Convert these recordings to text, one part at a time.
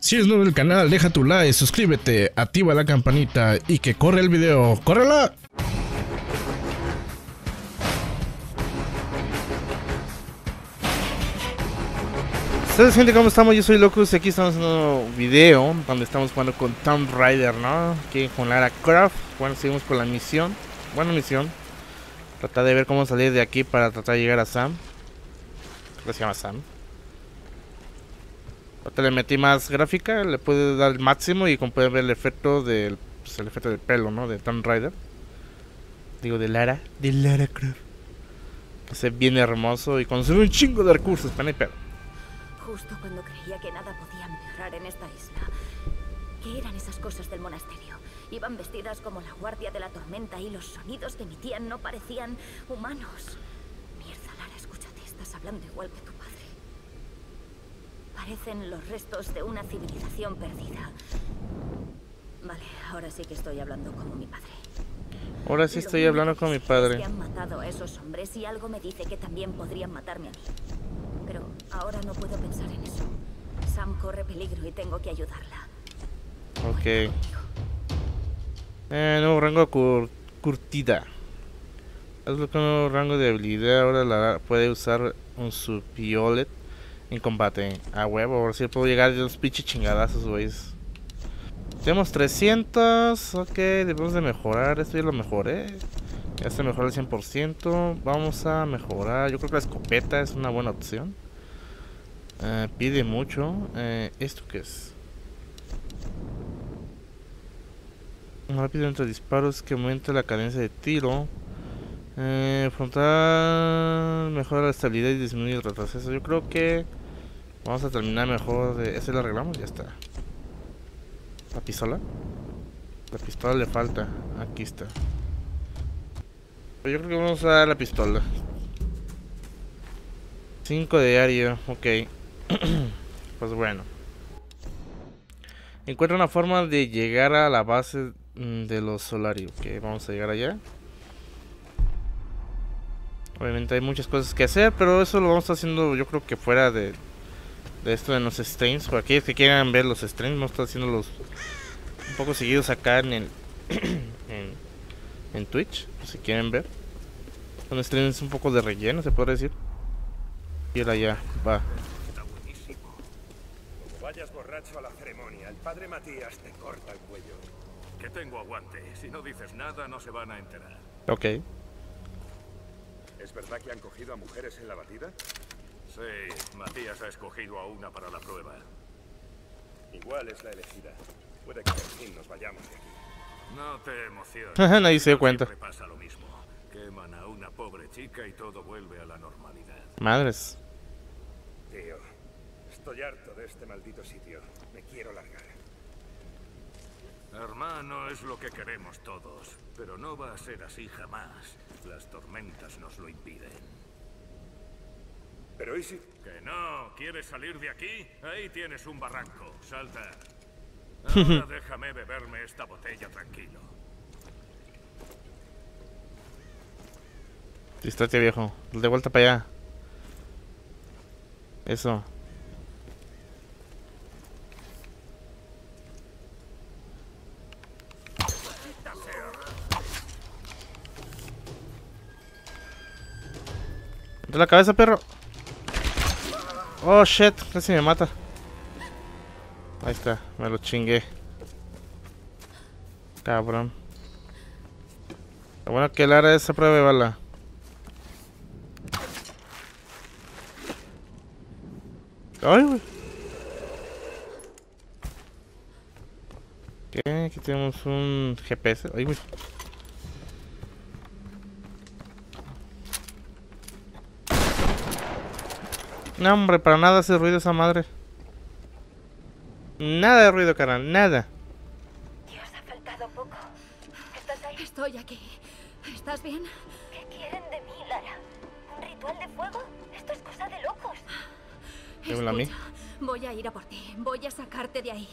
Si es nuevo en el canal, deja tu like, suscríbete, activa la campanita y que corre el video. ¡Córrela! ¿Sabes, gente? ¿Cómo estamos? Yo soy Locus y aquí estamos en un nuevo video donde estamos jugando con Tomb Raider, ¿no? Aquí con Lara Croft. Bueno, seguimos con la misión. Buena misión. Tratar de ver cómo salir de aquí para tratar de llegar a Sam. Creo que se llama Sam. Ahorita le metí más gráfica, le pude dar el máximo y como pueden ver el efecto del, pues, el efecto del pelo, ¿no? De Tomb Raider. Digo, de Lara Croft. Entonces, bien hermoso y consume un chingo de recursos, pan y pelo. Justo cuando creía que nada podía mejorar en esta isla. ¿Qué eran esas cosas del monasterio? Iban vestidas como la guardia de la tormenta y los sonidos que emitían no parecían humanos. Mierda, Lara, escúchate, estás hablando igual que tu padre. Parecen los restos de una civilización perdida. Vale, ahora sí que estoy hablando como mi padre. Ahora sí estoy hablando con mi padre. Que han matado a esos hombres y algo me dice que también podrían matarme a mí. Pero ahora no puedo pensar en eso. Sam corre peligro y tengo que ayudarla. Ok. Nuevo rango curtida. Has bloqueado un nuevo rango de habilidad. Ahora la puede usar un subviolet en combate. A huevo, ahora sí puedo llegar de los pinches chingadazos, güeyes. Tenemos 300. Ok, debemos de mejorar. Esto ya lo mejoré. Ya se mejora el 100%. Vamos a mejorar. Yo creo que la escopeta es una buena opción. Pide mucho. ¿Esto qué es? Rápido entre disparos que aumenta la cadencia de tiro. Frontal. Mejora la estabilidad y disminuye el retroceso. Yo creo que vamos a terminar mejor. ¿Ese lo arreglamos? Ya está. ¿La pistola? La pistola le falta. Aquí está. Yo creo que vamos a dar la pistola. 5 diario, ok. Pues bueno. Encuentra una forma de llegar a la base de los solarios. Ok, vamos a llegar allá. Obviamente hay muchas cosas que hacer, pero eso lo vamos a estar haciendo yo creo que fuera de esto de los streams. Para aquellos que quieran ver los streams, vamos a estar haciendo los un poco seguidos acá en el... en Twitch, si quieren ver. Donde stream es un poco de relleno, se puede decir. Y él allá, va. Está buenísimo. Como vayas borracho a la ceremonia, el padre Matías te corta el cuello. Que tengo aguante. Si no dices nada, no se van a enterar. Ok. ¿Es verdad que han cogido a mujeres en la batida? Sí, Matías ha escogido a una para la prueba. Igual es la elegida. Puede que al fin nos vayamos de aquí. No te emociones. Nadie se dio cuenta. Pasa lo mismo. Queman a una pobre chica y todo vuelve a la normalidad. Madres. Tío, estoy harto de este maldito sitio. Me quiero largar. Hermano, es lo que queremos todos, pero no va a ser así jamás. Las tormentas nos lo impiden. Pero ¿y si? Que no, ¿quieres salir de aquí? Ahí tienes un barranco. Salta. Ahora déjame beberme esta botella tranquilo. Distráete, viejo. De vuelta para allá. Eso. De la cabeza, perro. Oh, shit. Casi me mata. Ahí está, me lo chingué. Cabrón. Lo bueno que Lara es a prueba de bala. Ay, güey. Ok, aquí tenemos un GPS. Ay, güey. No, hombre, para nada hace ruido esa madre. Nada de ruido, carnal, nada. Dios, ha faltado poco. ¿Estás ahí? Estoy aquí. ¿Estás bien? ¿Qué quieren de mí, Lara? ¿Un ritual de fuego? Esto es cosa de locos. Escucha, a mí. Voy a ir a por ti. Voy a sacarte de ahí.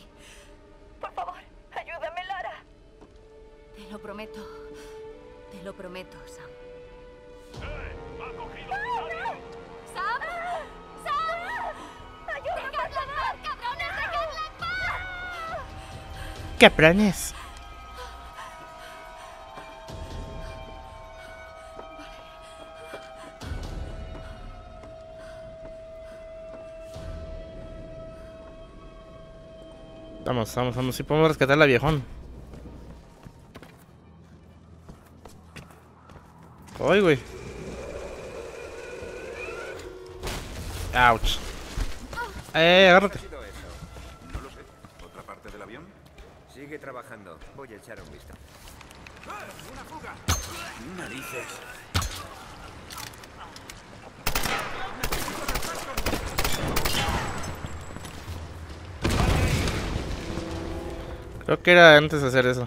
Por favor, ayúdame, Lara. Te lo prometo. Te lo prometo, Sam. ¡Ha cogido! ¡No, no! ¡Sam! ¡Sam! ¡Ayúdame, Lara! ¡Cabrones! ¡Dejadla en paz! cabrones. Vamos, vamos, vamos. Si podemos rescatarla, viejón. Ay, güey. Ouch. Agárrate. No lo sé. ¿Otra parte del avión? Sigue trabajando. Voy a echar un vistazo. ¡Una fuga! Narices. Creo que era antes de hacer eso.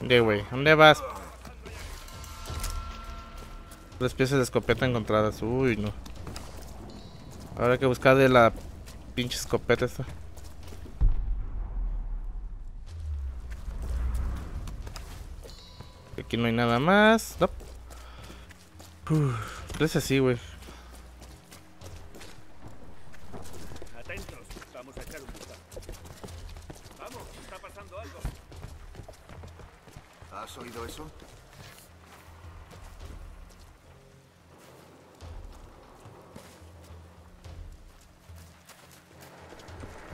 Ok, güey. ¿Dónde vas? Las piezas de escopeta encontradas. Uy, no. Ahora hay que buscar de la pinche escopeta esta. Aquí no hay nada más. No. Es así, güey. ¿Has oído eso?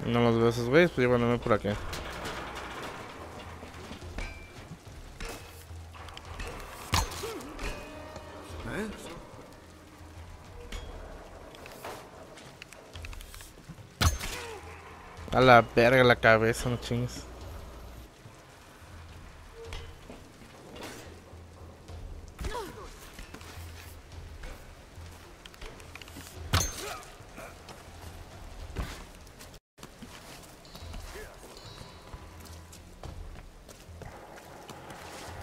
No los veo esos güeyes, pues llévanme por aquí. A la verga la cabeza, no chingues.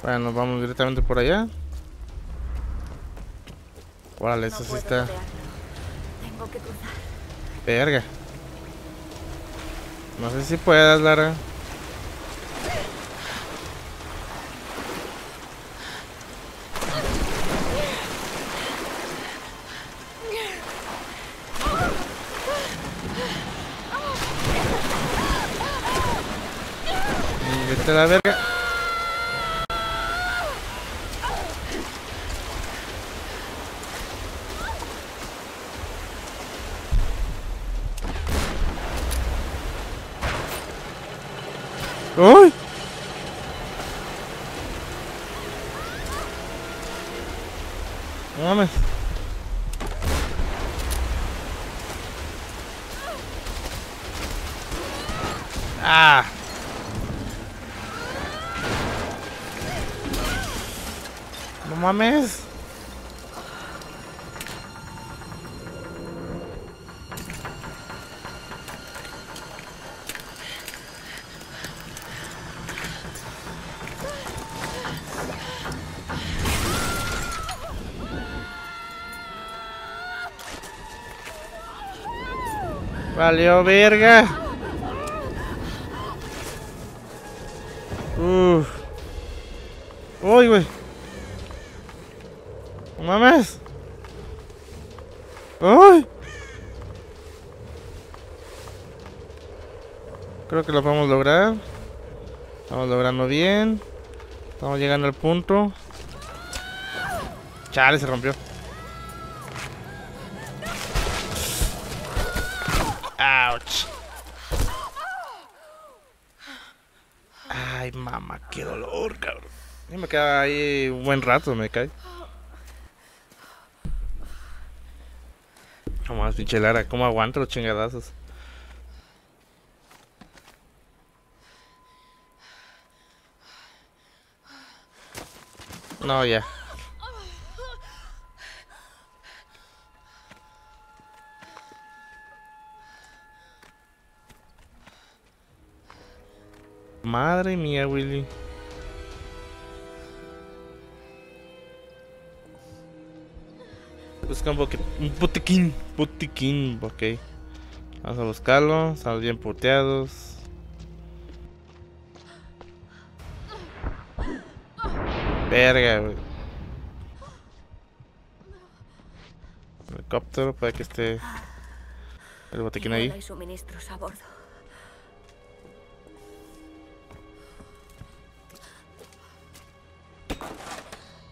Bueno, vamos directamente por allá. Vale, eso sí está. Tengo que cruzar. Verga. No sé si puedas, Lara. Vete a la verga. ¡Uy! No mames. ¡Ah! ¡No mames! Valió verga. Uff. Uy, güey. No mames. Uy. Creo que lo podemos lograr. Estamos logrando bien. Estamos llegando al punto. Chale, se rompió. Ay, mamá, qué dolor, cabrón. Y me queda ahí un buen rato, me cae. Vamos, pinche Lara, ¿cómo aguanto los chingadazos? No, ya. Madre mía, Willy. Busca un botiquín. Botiquín, ok. Vamos a buscarlo. Estamos bien puteados. Verga, güey. Helicóptero para que esté. El botiquín ahí. Hay suministros a bordo.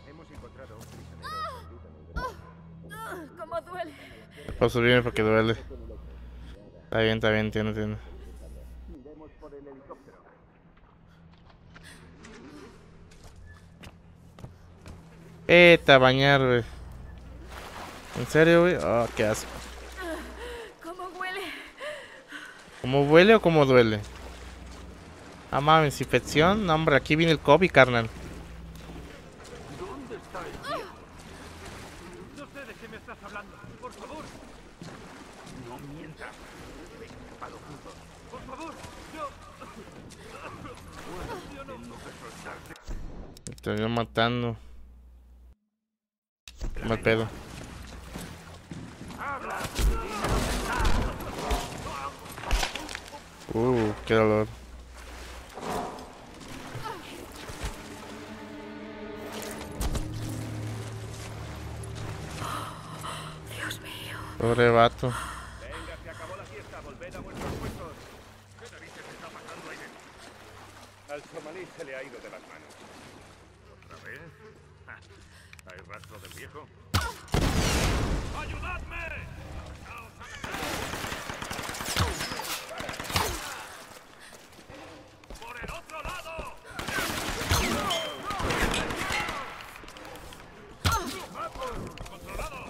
Hemos encontrado un prisionero. ¡Cómo duele! Paso bien porque duele. Está bien, entiendo. Iremos por el helicóptero. Está bañar, güey. ¿En serio, güey? Oh, qué asco. ¿Cómo huele? ¿Cómo huele o cómo duele? Ah, mames, infección. No, hombre, aquí viene el COVID, carnal. ¿Dónde está el miedo? No sé de qué me estás hablando. Por favor. No mientas. Por favor. Yo no tengo que soltarte. Me estoy matando. Mal pedo. Qué dolor. Dios mío. Pobre vato. Venga, se acabó la fiesta. Volved a vuestros puestos. ¿Qué narices está pasando ahí dentro? Al somalí se le ha ido de las manos. ¿Otra vez? ¿Hay rastro del viejo? ¡Ayudadme! ¡Por el otro lado! ¡Controlado!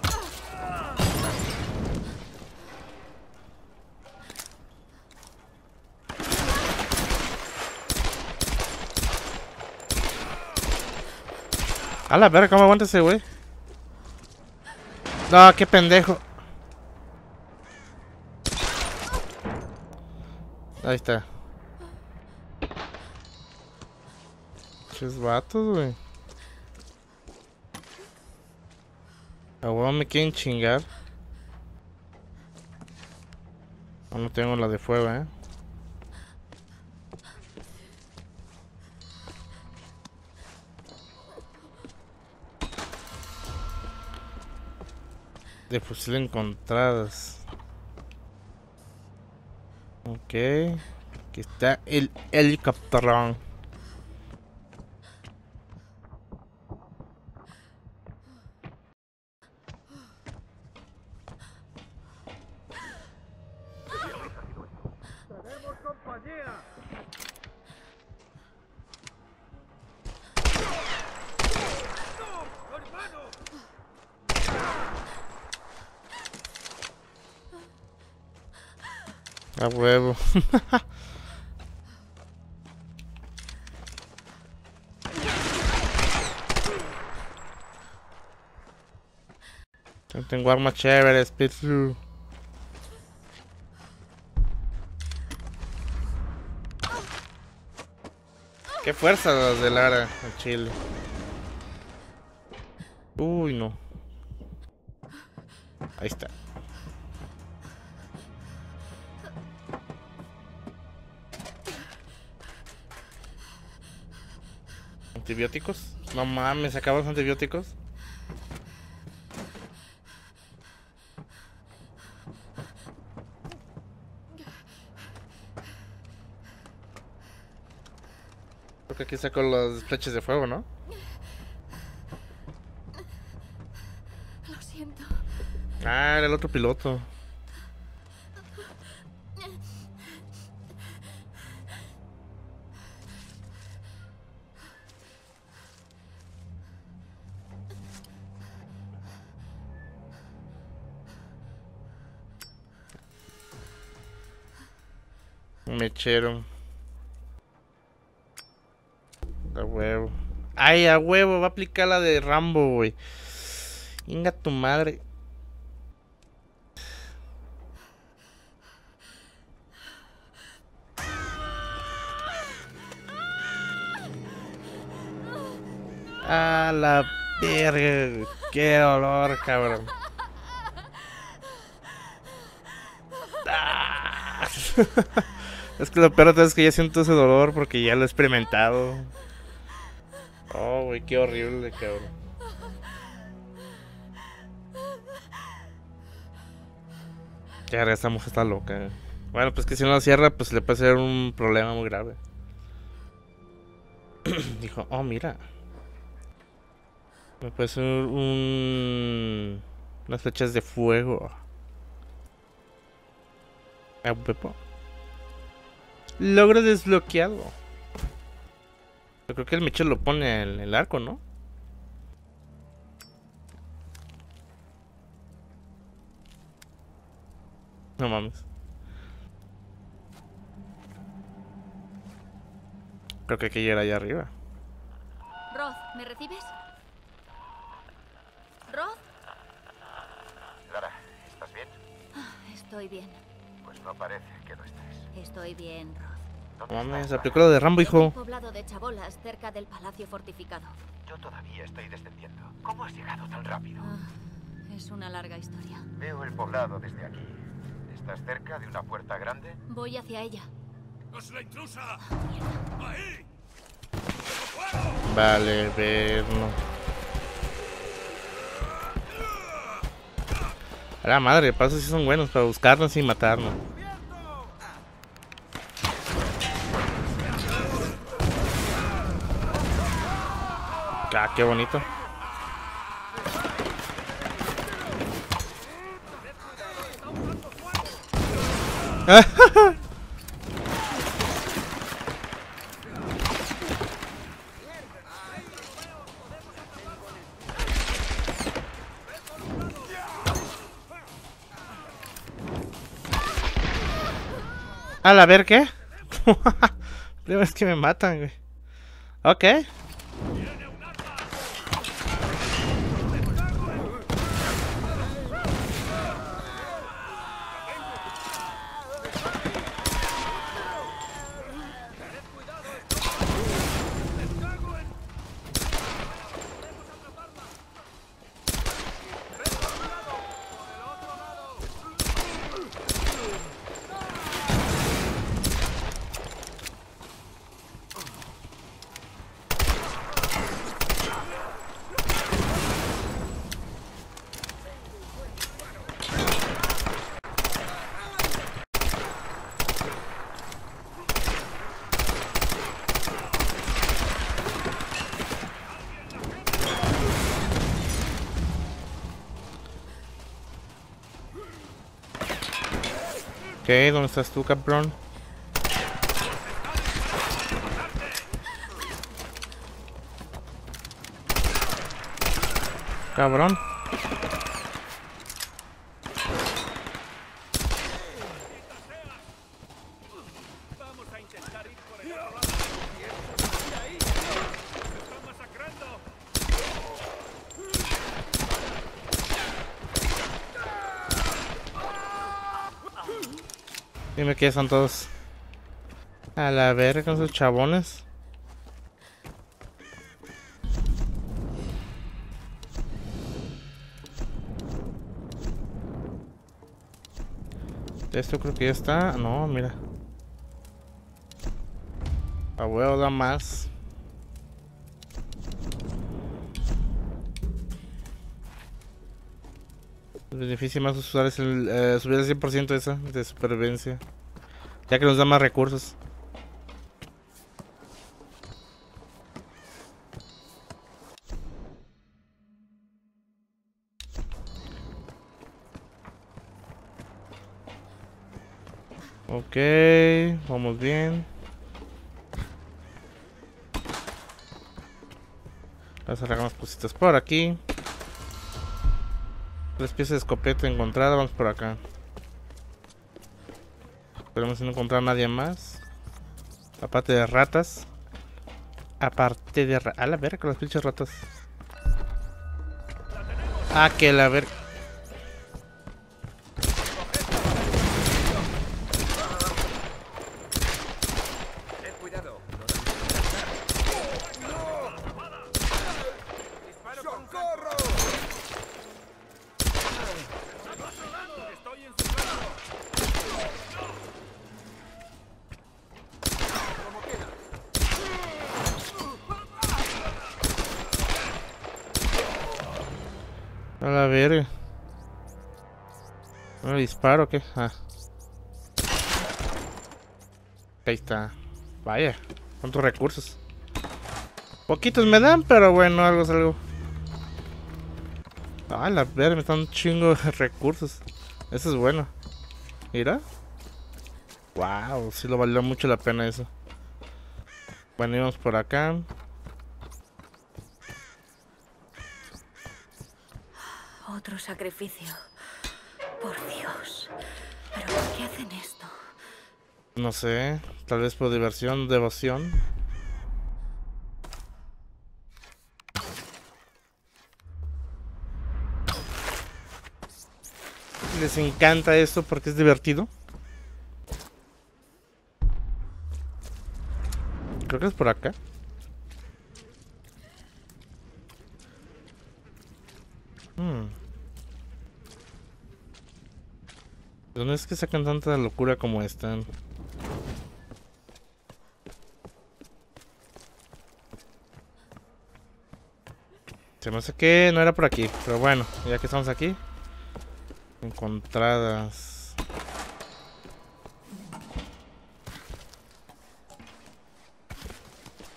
A la verga, ¿cómo aguanta ese güey? No, qué pendejo. Ahí está. Muchos vatos, güey. A huevo me quieren chingar. No, no tengo la de fuego, eh. De fusil encontradas. Ok. Aquí está el helicóptero. A huevo. Tengo arma chévere, speed through. Qué fuerza las de Lara en Chile. Uy, no. Ahí está. ¿Antibióticos? No mames, ¿acaban los antibióticos? Creo que aquí saco los flechas de fuego, ¿no? Lo siento. Ah, era el otro piloto. Mechero. A huevo. Ay, a huevo. Va a aplicar la de Rambo, güey. Venga tu madre. A la verga. Qué dolor, cabrón. ¡Ah! Es que lo peor es que ya siento ese dolor porque ya lo he experimentado. Oh, güey, qué horrible, cabrón. Ya esta mujer está loca. Bueno, pues que si no la cierra, pues le puede ser un problema muy grave. Dijo, oh, mira. Me puede ser un... unas flechas de fuego. Logro desbloqueado. Yo creo que el mechero lo pone en el arco, ¿no? No mames. Creo que hay que llegar allá arriba. Roth, ¿me recibes? Roth. Lara, ¿estás bien? Estoy bien. Pues no parece que lo estés. Estoy bien, Roth. No mames, la película de Rambo, hijo. En un poblado de chabolas cerca del palacio fortificado. Yo todavía estoy descendiendo. ¿Cómo has llegado tan rápido? Es una larga historia. Veo el poblado desde aquí. ¿Estás cerca de una puerta grande? Voy hacia ella. ¡Es la intrusa! ¡Mierda! ¡Ahí! Vale, verlo. A la madre, pasos sí son buenos para buscarnos y matarnos. ¡Ah, qué bonito! Al a ver qué. Es que me matan, güey. Ok. Ok, ¿dónde estás tú, cabrón? Cabrón. Vamos a intentar ir por el otro lado. Ahí, se están masacrando. Dime que son todos a la verga con sus chabones. Esto creo que ya está. No, mira. A huevo da más. El beneficio más usual es el, subir al 100% esa de supervivencia, ya que nos da más recursos. Ok, vamos bien. Vamos a sacar unas cositas por aquí. 3 piezas de escopeta encontrada, vamos por acá. Esperemos no encontrar a nadie más. Aparte de ratas. Aparte de ratas. A la verga, las pinches ratas. Ah, que la verga. ¿No le disparo o qué? Ah. Ahí está. Vaya, con tus recursos. Poquitos me dan, pero bueno, algo es algo. Ah, la verga, me están un chingo de recursos. Eso es bueno. Mira. Wow, sí lo valió mucho la pena eso. Bueno, íbamos por acá. Otro sacrificio. Por Dios. ¿Pero por qué hacen esto? No sé. Tal vez por diversión, devoción. Les encanta esto porque es divertido. Creo que es por acá. ¿Dónde es que sacan tanta locura como esta? Se me hace que no era por aquí, pero bueno, ya que estamos aquí. Encontradas.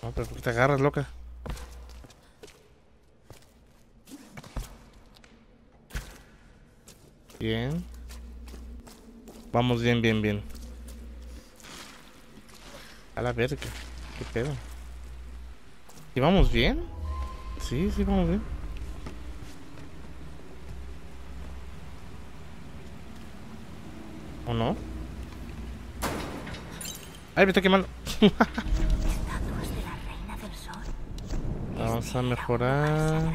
No, pero ¿por qué te agarras, loca? Bien. Vamos bien, bien, bien. A la verga. ¿Qué pedo? ¿Y vamos bien? Sí, sí, vamos bien. ¿O no? ¡Ay, me está quemando! Vamos a mejorar.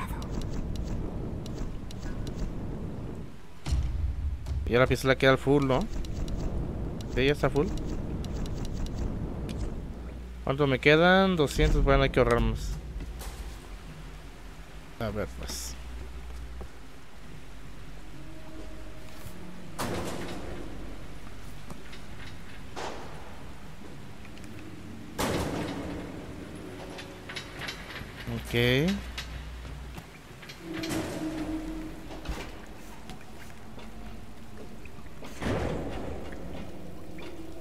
Y ahora la pistola queda al full, ¿no? Sí, ya está full. ¿Cuánto me quedan? 200, bueno, hay que ahorrarnos. A ver, pues. Ok.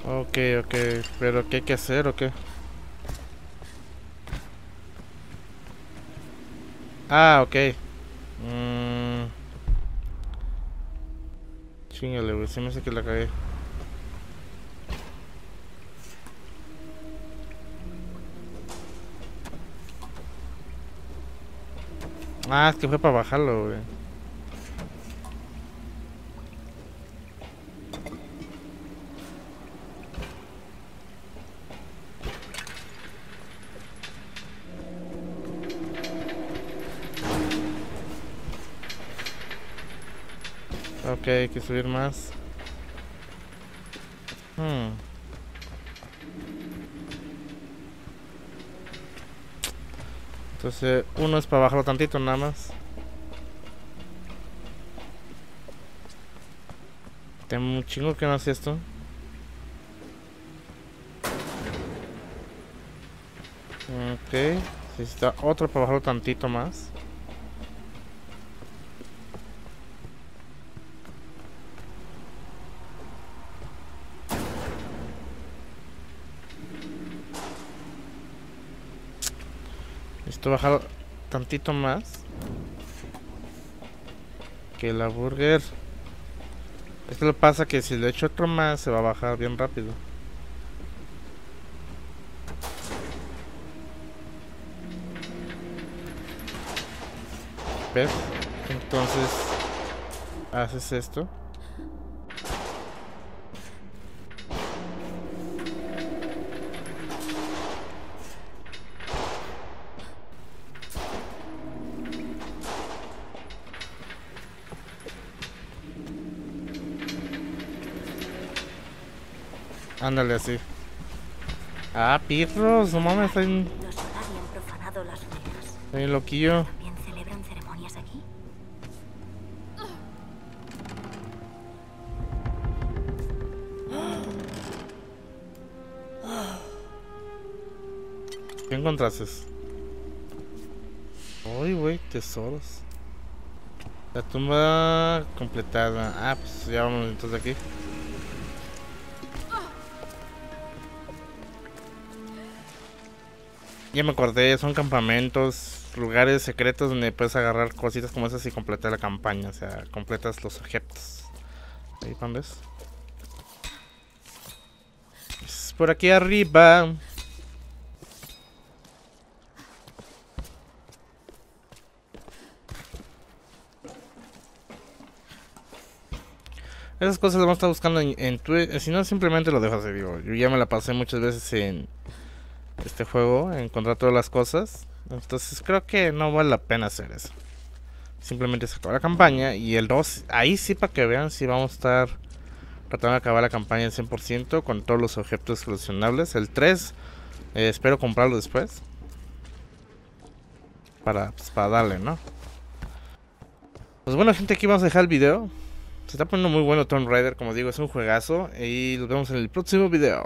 Ok. ¿Pero qué hay que hacer o qué? Ah, ok. Chingale, güey. Se me hace que la cagué. Ah, es que fue para bajarlo, güey. Ok, hay que subir más. Entonces, uno es para bajarlo tantito, nada más. Tengo un chingo que no hace esto. Ok, se necesita otro para bajarlo tantito más. Necesito bajar tantito más. Que la burger. Esto lo pasa que si le echo otro más se va a bajar bien rápido. ¿Ves? Entonces haces esto. Ándale, así. Ah, pirros, no mames, está bien. Los soldados han profanado las ruinas. Soy loquillo. ¿También celebran ceremonias aquí? ¿Qué encontraste? Ay, güey, tesoros. La tumba completada. Ah, pues ya vamos entonces de aquí. Ya me acordé, son campamentos, lugares secretos donde puedes agarrar cositas como esas y completar la campaña. O sea, completas los objetos. Ahí, pan, ¿ves? Es por aquí arriba. Esas cosas las vamos a estar buscando en Twitter. Si no, simplemente lo dejo así, digo. Yo ya me la pasé muchas veces en este juego, encontrar todas las cosas. Entonces creo que no vale la pena hacer eso. Simplemente se acabó la campaña. Y el 2, ahí sí, para que vean, si vamos a estar tratando de acabar la campaña al 100% con todos los objetos coleccionables. El 3, espero comprarlo después para darle, ¿no? Pues bueno, gente, aquí vamos a dejar el video. Se está poniendo muy bueno Tomb Raider, como digo, es un juegazo. Y nos vemos en el próximo video.